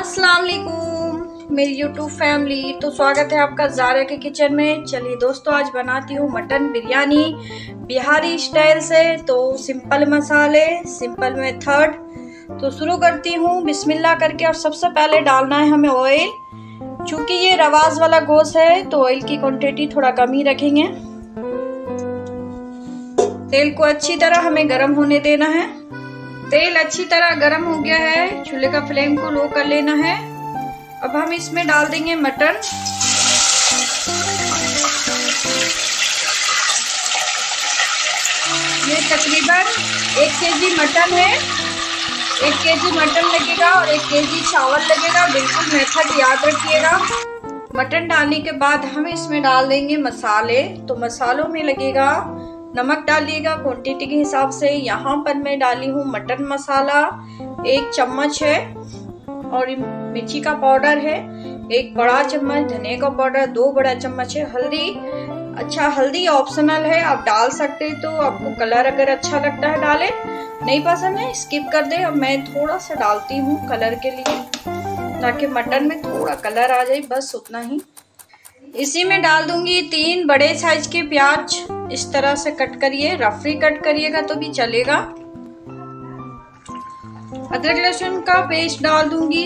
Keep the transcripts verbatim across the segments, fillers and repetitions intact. अस्सलाम वालेकुम मेरी यूट्यूब फैमिली। तो स्वागत है आपका जारिया के किचन में। चलिए दोस्तों, आज बनाती हूँ मटन बिरयानी बिहारी स्टाइल से, तो सिंपल मसाले सिंपल मेथड। तो शुरू करती हूँ बिस्मिल्लाह करके। और सबसे पहले डालना है हमें ऑयल। चूँकि ये रवाज वाला गोश्त है तो ऑयल की क्वांटिटी थोड़ा कम ही रखेंगे। तेल को अच्छी तरह हमें गर्म होने देना है। तेल अच्छी तरह गर्म हो गया है, चूल्हे का फ्लेम को लो कर लेना है। अब हम इसमें डाल देंगे मटन। ये तकरीबन एक केजी मटन है। एक केजी मटन लगेगा और एक केजी चावल लगेगा। बिल्कुल मेथड याद रखिएगा। मटन डालने के बाद हम इसमें डाल देंगे मसाले। तो मसालों में लगेगा नमक डालिएगा क्वांटिटी के हिसाब से। यहाँ पर मैं डाली हूँ मटन मसाला एक चम्मच है, और मिर्ची का पाउडर है एक बड़ा चम्मच, धनिया का पाउडर दो बड़ा चम्मच है, हल्दी। अच्छा, हल्दी ऑप्शनल है, आप डाल सकते हैं। तो आपको कलर अगर अच्छा लगता है डालें, नहीं पसंद है स्किप कर दें। अब मैं थोड़ा सा डालती हूँ कलर के लिए, ताकि मटन में थोड़ा कलर आ जाए, बस उतना ही। इसी में डाल दूंगी तीन बड़े साइज के प्याज। इस तरह से कट करिए, रफली कट करिएगा तो भी चलेगा। अदरक लहसुन का पेस्ट डाल दूंगी,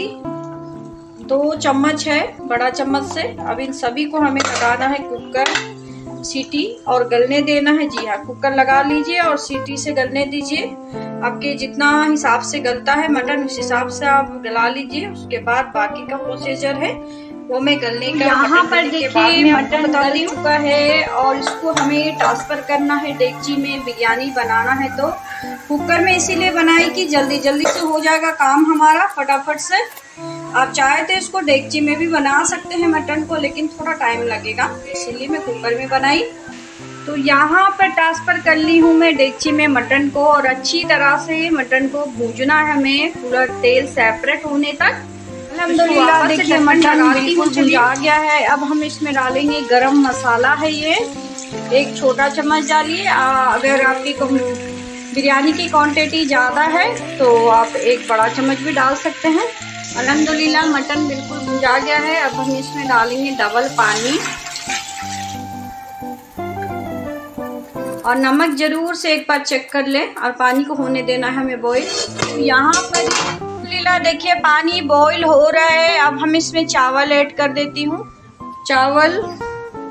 दो चम्मच है बड़ा चम्मच से। अब इन सभी को हमें लगाना है कुकर सीटी और गलने देना है। जी हाँ, कुकर लगा लीजिए और सीटी से गलने दीजिए। आपके जितना हिसाब से गलता है मटन उस हिसाब से आप गला लीजिए। उसके बाद बाकी का प्रोसीजर है वो मैं गलने का। यहाँ पर देखिए मटन गल चुका है और इसको हमें ट्रांसफर करना है डेगची में। बिरयानी बनाना है तो कुकर में इसीलिए बनाई कि जल्दी जल्दी से हो जाएगा काम हमारा फटाफट से। आप चाहे तो इसको डेगची में भी बना सकते हैं मटन को, लेकिन थोड़ा टाइम लगेगा, इसीलिए मैं कुकर में बनाई। तो यहाँ पर ट्रांसफ़र कर ली हूँ मैं डेगची में मटन को, और अच्छी तरह से मटन को भूजना है हमें पूरा तेल सेपरेट होने तक। अल्हम्दुलिल्लाह, देखिए मटन बिल्कुल भुजा गया है। अब हम इसमें डालेंगे गरम मसाला है, ये एक छोटा चम्मच डालिए। अगर आपकी बिरयानी की क्वांटिटी ज़्यादा है तो आप एक बड़ा चम्मच भी डाल सकते हैं। अल्हम्दुलिल्लाह मटन बिल्कुल भुजा गया है। अब हम इसमें डालेंगे डबल पानी, और नमक ज़रूर से एक बार चेक कर लें, और पानी को होने देना है हमें बॉईल। यहाँ पर देखिए पानी बॉईल हो रहा है। अब हम इसमें चावल ऐड कर देती हूँ चावल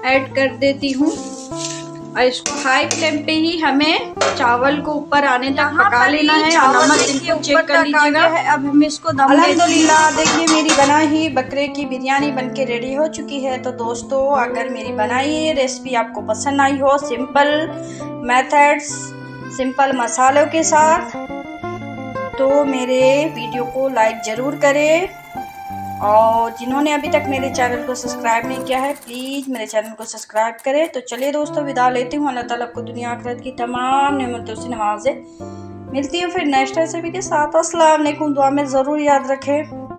ऐड कर देती हूँ और इसको हाई फ्लेम पे ही हमें चावल को ऊपर आने तक पका लेना है। नमक चेक कर लीजिएगा। अब हम इसको दम देते हैं। अल्हम्दुलिल्लाह, देखिए मेरी बनाई बकरे की बिरयानी बनके रेडी हो चुकी है। तो दोस्तों, अगर मेरी बनाई रेसिपी आपको पसंद आई हो, सिंपल मेथड्स सिंपल मसालों के साथ, तो मेरे वीडियो को लाइक ज़रूर करें। और जिन्होंने अभी तक मेरे चैनल को सब्सक्राइब नहीं किया है, प्लीज़ मेरे चैनल को सब्सक्राइब करें। तो चलिए दोस्तों, विदा लेती हूँ। अल्लाह ताला आपको दुनिया आखिरत की तमाम नेमतों से नवाजे। मिलती हूँ फिर नेक्स्ट रेसिपी के साथ। अस्सलाम वालेकुम, दुआ में ज़रूर याद रखें।